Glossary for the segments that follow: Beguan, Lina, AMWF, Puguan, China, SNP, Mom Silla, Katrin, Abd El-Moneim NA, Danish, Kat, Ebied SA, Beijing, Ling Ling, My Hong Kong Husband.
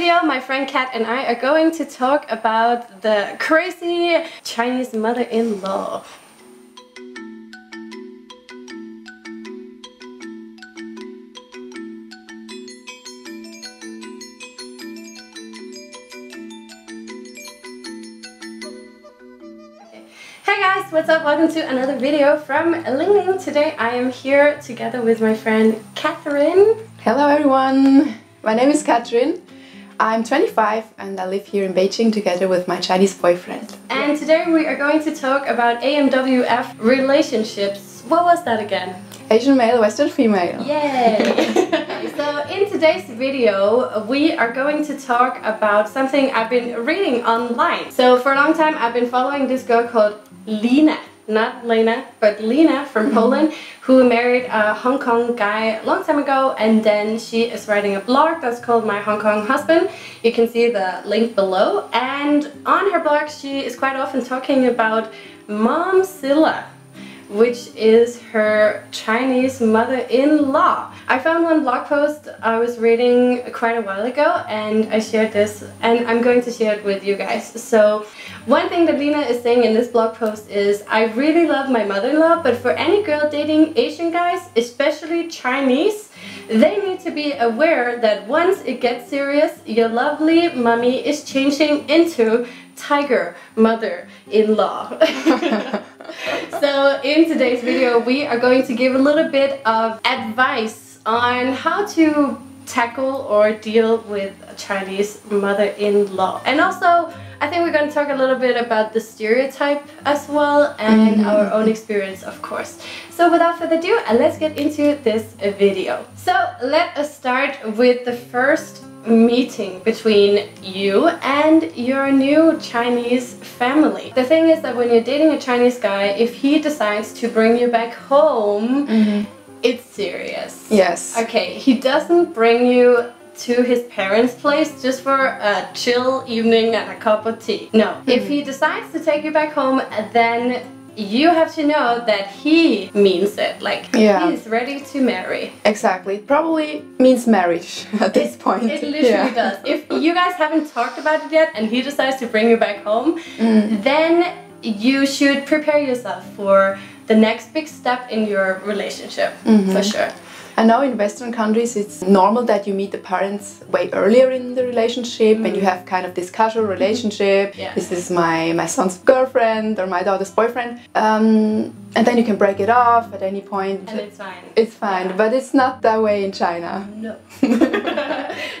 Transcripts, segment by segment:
video, my friend Kat and I are going to talk about the crazy Chinese mother-in-law. What's up? Welcome to another video from Ling Ling. Today I am here together with my friend Katrin. Hello everyone, my name is Katrin. I'm 25 and I live here in Beijing together with my Chinese boyfriend. And today we are going to talk about AMWF relationships. What was that again? Asian male, Western female. Yay! So in today's video, we are going to talk about something I've been reading online. So for a long time I've been following this girl called Lina, not Lena, but Lina from Poland, who married a Hong Kong guy a long time ago, and then she is writing a blog that's called My Hong Kong Husband. You can see the link below. And on her blog she is quite often talking about Mom Silla, which is her Chinese mother-in-law. I found one blog post I was reading quite a while ago and I shared this, and I'm going to share it with you guys. So one thing that Lina is saying in this blog post is, I really love my mother-in-law, but for any girl dating Asian guys, especially Chinese, they need to be aware that once it gets serious, your lovely mummy is changing into tiger mother-in-law. So in today's video we are going to give a little bit of advice on how to tackle or deal with a Chinese mother-in-law, and also I think we're going to talk a little bit about the stereotype as well, and our own experience, of course. So without further ado, let's get into this video. So let us start with the first meeting between you and your new Chinese family. The thing is that when you're dating a Chinese guy, if he decides to bring you back home, it's serious. Yes. Okay, he doesn't bring you to his parents' place just for a chill evening and a cup of tea. No. If he decides to take you back home, then you have to know that he means it, like he is ready to marry. Exactly, it probably means marriage at this point. It literally does. If you guys haven't talked about it yet and he decides to bring you back home, then you should prepare yourself for the next big step in your relationship, for sure. I know in Western countries it's normal that you meet the parents way earlier in the relationship, and you have kind of this casual relationship. This is my son's girlfriend or my daughter's boyfriend, and then you can break it off at any point. And it's fine. It's fine, but it's not that way in China. No.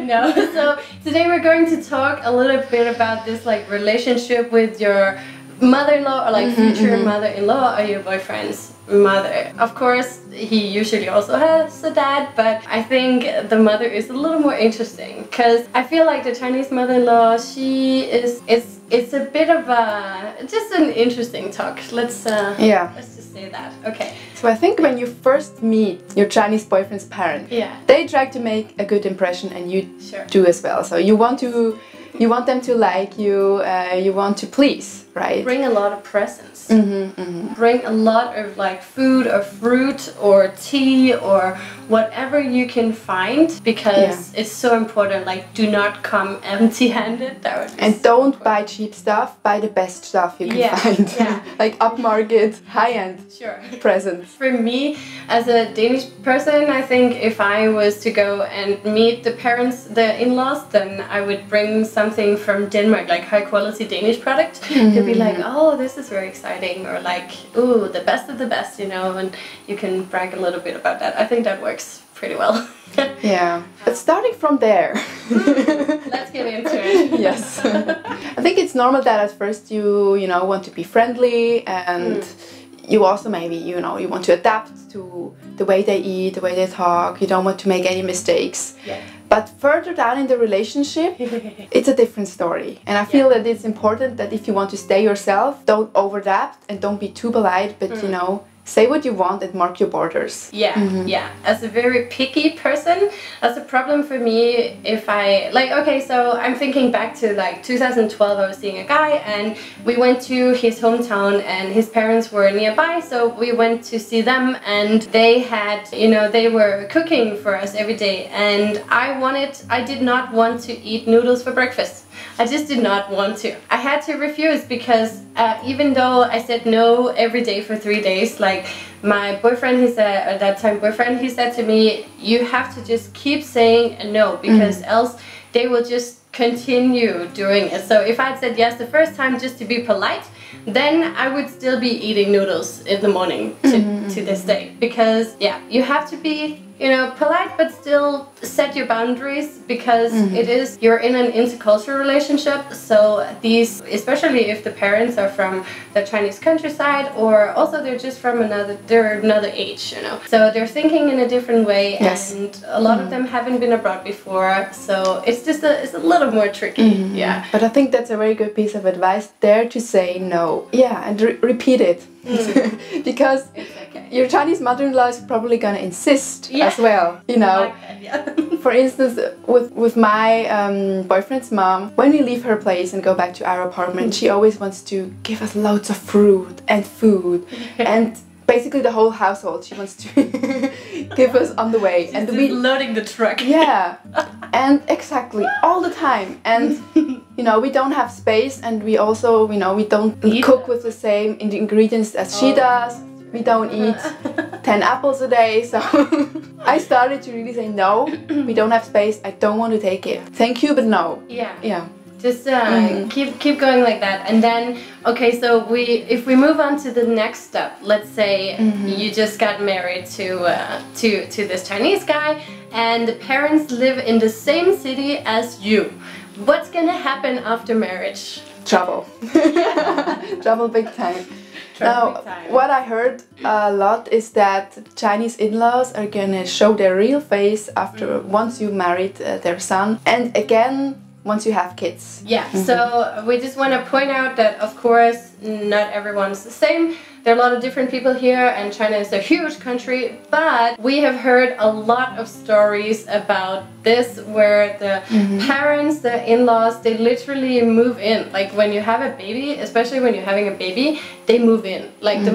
No. So today we're going to talk a little bit about this, like, relationship with your mother-in-law, or like future mother-in-law, or your boyfriend's mother. Of course he usually also has a dad, but I think the mother is a little more interesting, because I feel like the Chinese mother-in-law, she is, it's a bit of a, just an interesting talk. Let's just say that. Okay. So I think when you first meet your Chinese boyfriend's parent, they try to make a good impression, and you do as well. So you want to, you want them to like you, you want to please, right? Bring a lot of presents. Bring a lot of, like, food or fruit or tea or whatever you can find, because it's so important. Like, do not come empty-handed. That would be and so don't important. Buy cheap stuff, buy the best stuff you can find. Like upmarket, high-end presents. For me, as a Danish person, I think if I was to go and meet the parents, the in-laws, then I would bring some something from Denmark, like high quality Danish product. They'll be like, oh, this is very exciting, or like, ooh, the best of the best, you know, and you can brag a little bit about that. I think that works pretty well. Yeah, but starting from there. Let's get into it. Yes. I think it's normal that at first you know, want to be friendly, and you also maybe, you know, you want to adapt to the way they eat, the way they talk. You don't want to make any mistakes. But further down in the relationship, it's a different story. And I feel that it's important that if you want to stay yourself, don't overadapt and don't be too polite, but you know, say what you want and mark your borders. Yeah, yeah. As a very picky person, that's a problem for me. If I, like, okay, so I'm thinking back to like 2012, I was seeing a guy and we went to his hometown and his parents were nearby, so we went to see them and they had, you know, they were cooking for us every day, and I did not want to eat noodles for breakfast. I just did not want to. I had to refuse because even though I said no every day for 3 days, like my boyfriend, he said, at that time boyfriend, he said to me, you have to just keep saying no because else they will just continue doing it. So if I had said yes the first time just to be polite, then I would still be eating noodles in the morning to this day. Because yeah, you have to be, you know, polite but still set your boundaries, because it is, you're in an intercultural relationship, so these, especially if the parents are from the Chinese countryside, or also they're just from another age, you know, so they're thinking in a different way, and a lot of them haven't been abroad before, so it's just it's a little more tricky. Yeah, but I think that's a very good piece of advice, dare to say no, and repeat it. Because okay, your Chinese mother-in-law is probably gonna insist as well, you know. For instance, with my boyfriend's mom, when we leave her place and go back to our apartment, she always wants to give us loads of fruit and food and basically the whole household she wants to give us on the way. She's loading the truck. Yeah, and exactly, all the time. And you know, we don't have space, and we also, you know, we don't cook with the same ingredients as she does. We don't eat 10 apples a day, so I started to really say no, we don't have space, I don't want to take it. Thank you, but no. Yeah. Yeah. Just keep going like that, and then okay, so if we move on to the next step, let's say you just got married to this Chinese guy, and the parents live in the same city as you. What's gonna happen after marriage? Trouble. Trouble big time. Now, what I heard a lot is that Chinese in-laws are gonna show their real face after once you married their son, and again once you have kids. Yeah, so we just want to point out that of course not everyone's the same. There are a lot of different people here, and China is a huge country, but we have heard a lot of stories about this where the parents, the in-laws, they literally move in. Like when you have a baby, especially when you're having a baby, they move in. Like the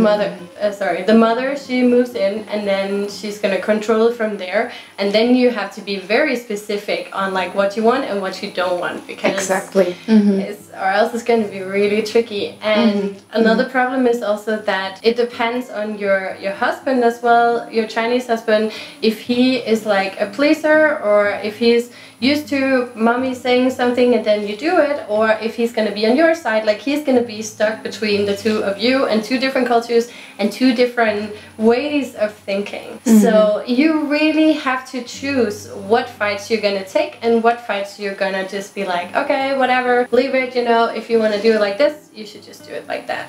mother, she moves in, and then she's gonna control from there, and then you have to be very specific on like what you want and what you don't want, because exactly, it's, or else it's gonna be really tricky. And another problem is also that it depends on your husband as well, your Chinese husband, if he is like a pleaser, or if he's used to mommy saying something and then you do it, or if he's gonna be on your side. Like he's gonna be stuck between the two of you and two different cultures and two different ways of thinking. So you really have to choose what fights you're gonna take and what fights you're gonna just be like, okay, whatever, leave it, you know, if you wanna do it like this, you should just do it like that.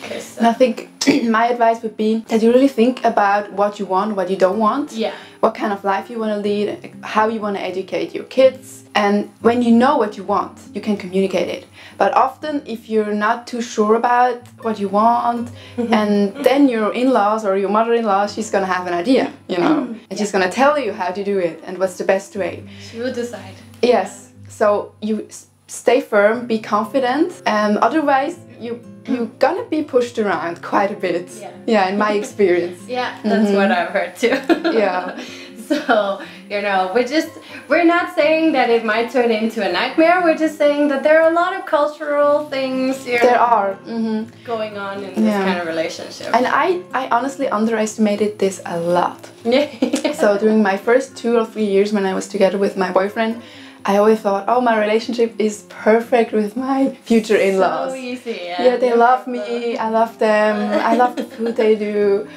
Okay, so. I think my advice would be that you really think about what you want, what you don't want, what kind of life you want to lead, how you want to educate your kids. And when you know what you want, you can communicate it. But often if you're not too sure about what you want, and then your in-laws or your mother-in-law, she's gonna have an idea, you know, and she's gonna tell you how to do it and what's the best way. She will decide. Yes, so you stay firm, be confident, and otherwise you're gonna be pushed around quite a bit. Yeah, in my experience. That's what I've heard too. So, you know, we're not saying that it might turn into a nightmare, we're just saying that there are a lot of cultural things here going on in this kind of relationship. And I honestly underestimated this a lot. So during my first 2 or 3 years when I was together with my boyfriend, I always thought, oh, my relationship is perfect with my future in-laws. So easy, yeah, they love me, I love them, I love the food they do,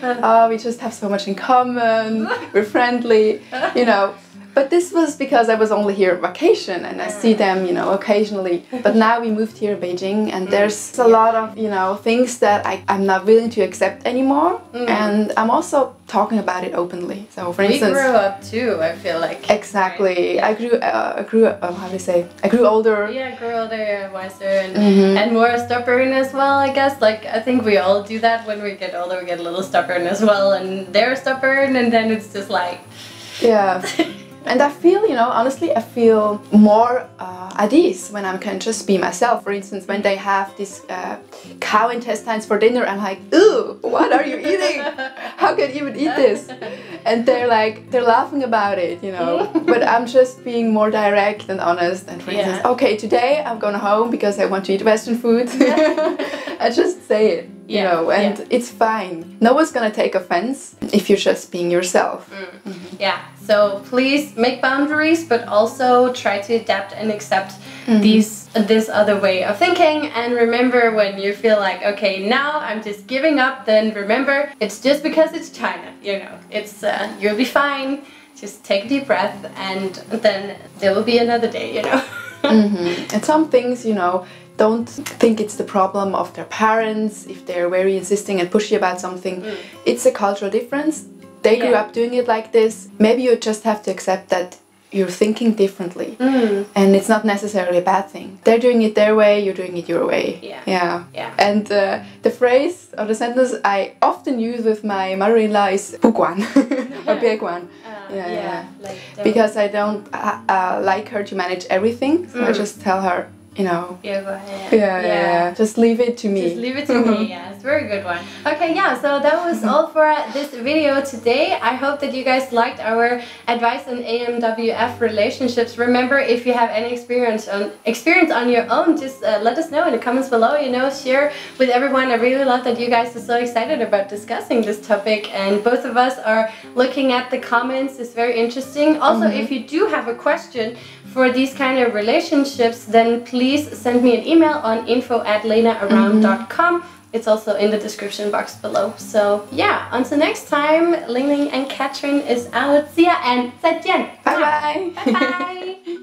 we just have so much in common, we're friendly, you know. But this was because I was only here on vacation and I see them, you know, occasionally. But now we moved here to Beijing and there's a lot of, you know, things that I'm not willing to accept anymore. And I'm also talking about it openly. So for instance, we grew up too, I feel like. Exactly. Right? I grew older. Yeah, I grew older and wiser and more stubborn as well, I guess. Like, I think we all do that when we get older, we get a little stubborn as well, and they're stubborn, and then it's just like... Yeah. And I feel, you know, honestly, I feel more at ease when I can just be myself. For instance, when they have this cow intestines for dinner, I'm like, ooh, what are you eating? How can you even eat this? And they're like, they're laughing about it, you know. But I'm just being more direct and honest. And for instance, okay, today I'm going home because I want to eat Western food. I just say it, you know, and it's fine. No one's gonna take offense if you're just being yourself. Yeah, so please make boundaries, but also try to adapt and accept this other way of thinking. And remember, when you feel like, okay, now I'm just giving up, then remember, it's just because it's China, you know, it's you'll be fine. Just take a deep breath, and then there will be another day, you know. And some things, you know, don't think it's the problem of their parents if they're very insisting and pushy about something. It's a cultural difference. They grew up doing it like this. Maybe you just have to accept that you're thinking differently. And it's not necessarily a bad thing. They're doing it their way, you're doing it your way. Yeah. And the phrase or the sentence I often use with my mother-in-law is Puguan or Beguan. Like, because I don't like her to manage everything, so I just tell her, you know, just leave it to me. Just leave it to me, it's a very good one. Okay, so that was all for this video today. I hope that you guys liked our advice on AMWF relationships. Remember, if you have any experience on your own, just let us know in the comments below, you know, share with everyone. I really love that you guys are so excited about discussing this topic, and both of us are looking at the comments. It's very interesting. Also, if you do have a question for these kind of relationships, then please send me an email on info@linaaround.com. It's also in the description box below. So yeah, until next time, Ling Ling and Katrin is out. See ya and 再见. Bye bye. Bye bye.